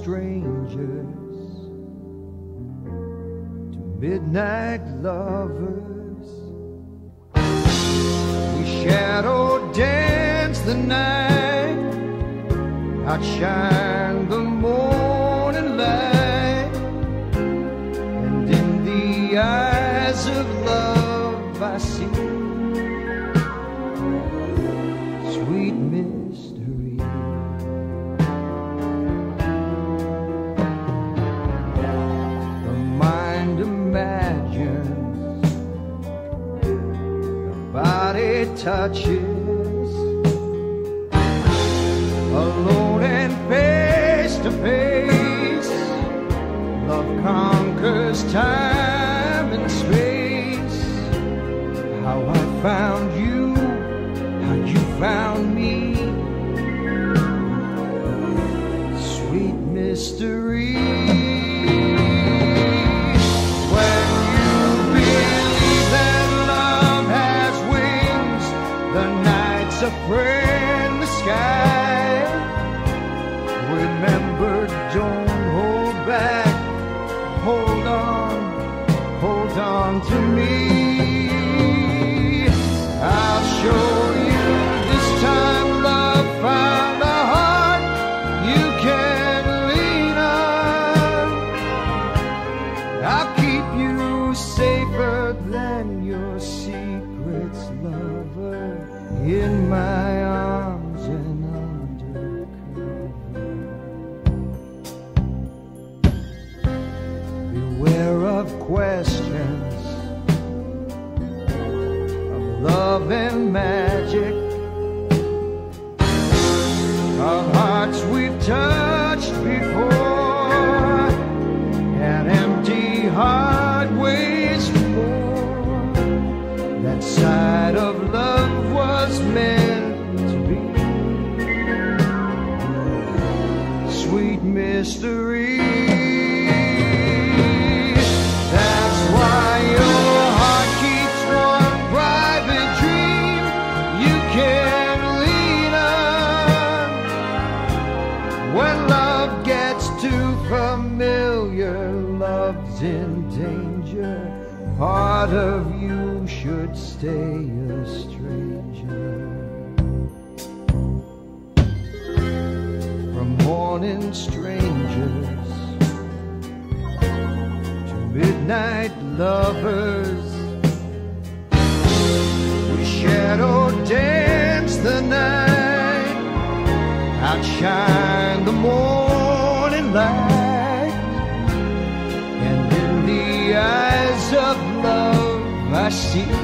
strangers to midnight lovers. We shadow dance the night, outshine the morning light, and in the eyes of love I see sweet mystery. The mind imagines, the body touches, alone and face to face, love conquers time and space. How I found you, you found me, sweet mystery. When you believe that love has wings, the night's a friend in the sky. Remember, don't hold back, hold on, hold on to me. I'll show you time love found a heart you can lean on. I'll keep you safer than your secrets, lover, in my arms and under cover. Beware of questions of love and magic. Our hearts we've touched before, an empty heart waits for. That side of love was meant to be, sweet mystery. That's why your heart keeps one private dream you can. When love gets too familiar, love's in danger. Part of you should stay a stranger. From morning strangers to midnight lovers, we shadow dance the night, outshine the morning light, and in the eyes of love I see